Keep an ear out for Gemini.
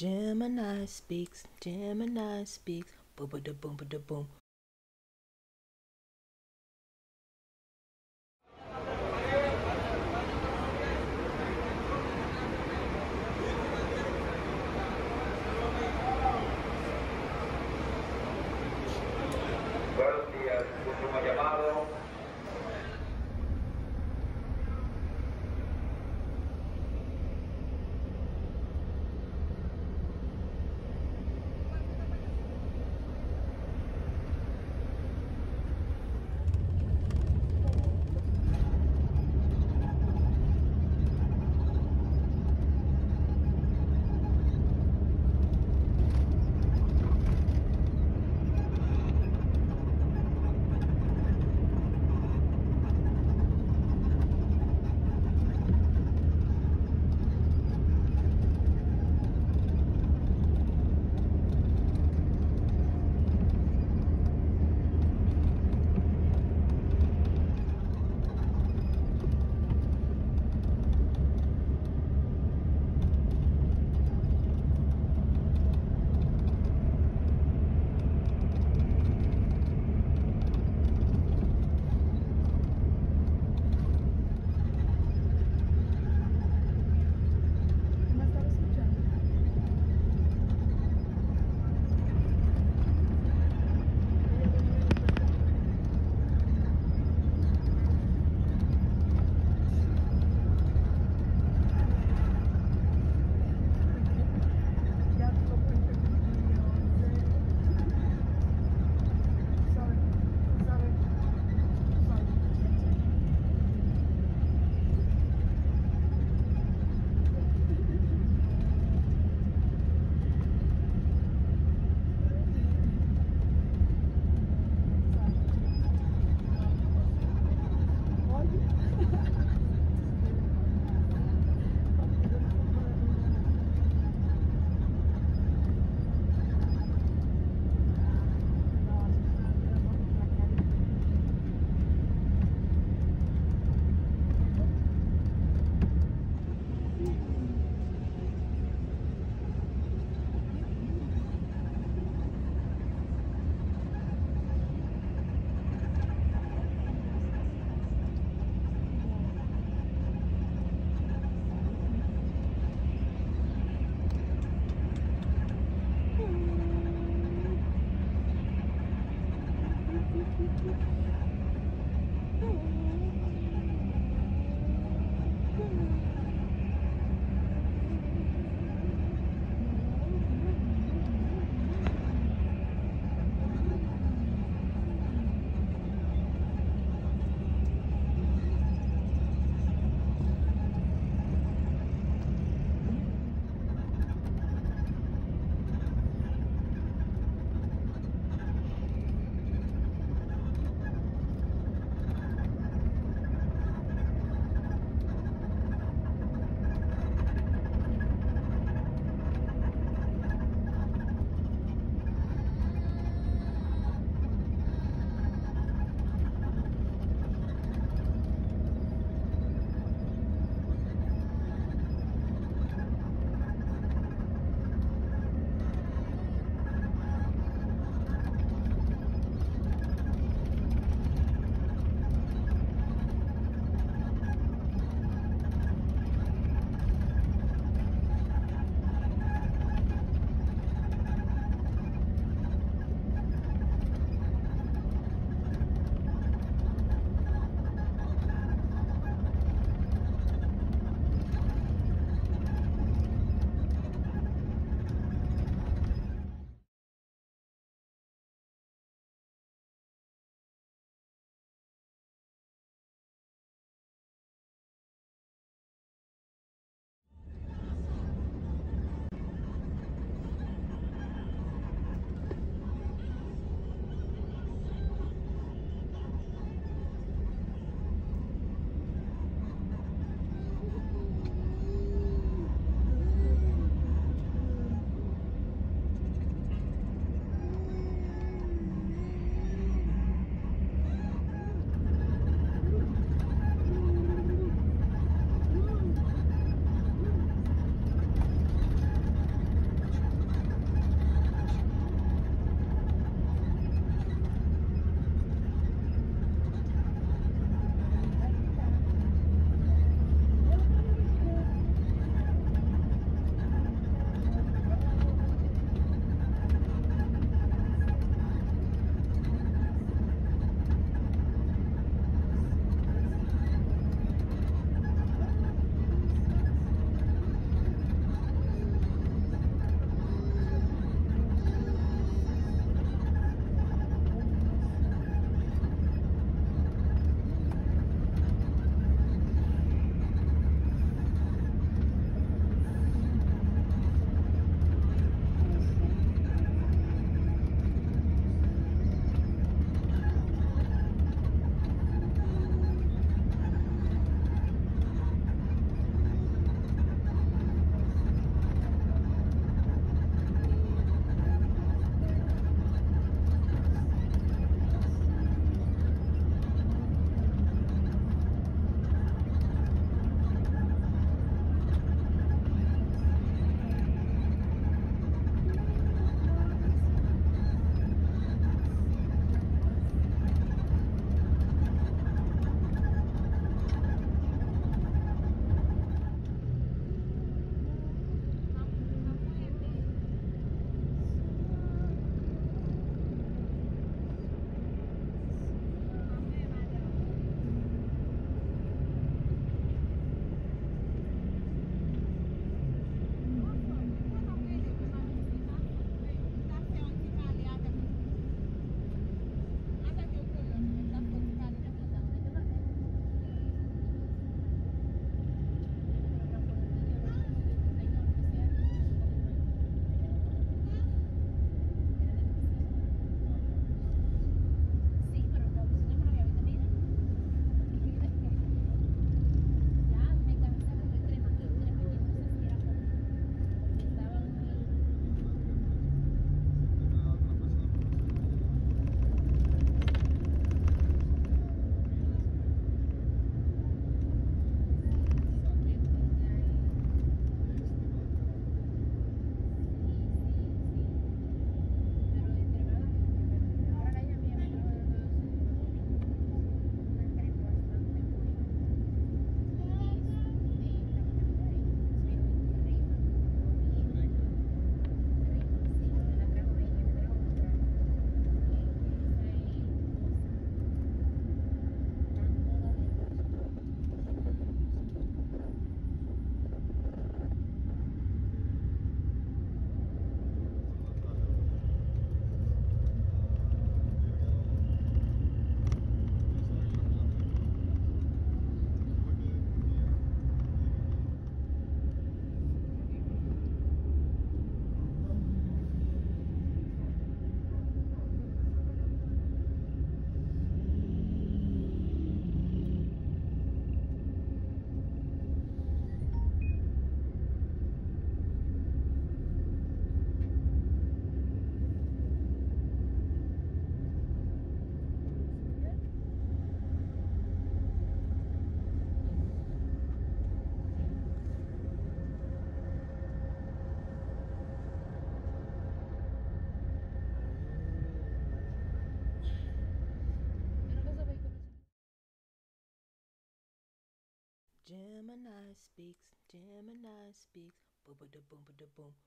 Gemini speaks, Gemini speaks, boom ba da boom. Buenos días, último llamado. Gemini speaks, Gemini speaks. Boom, ba da boom, ba da boom.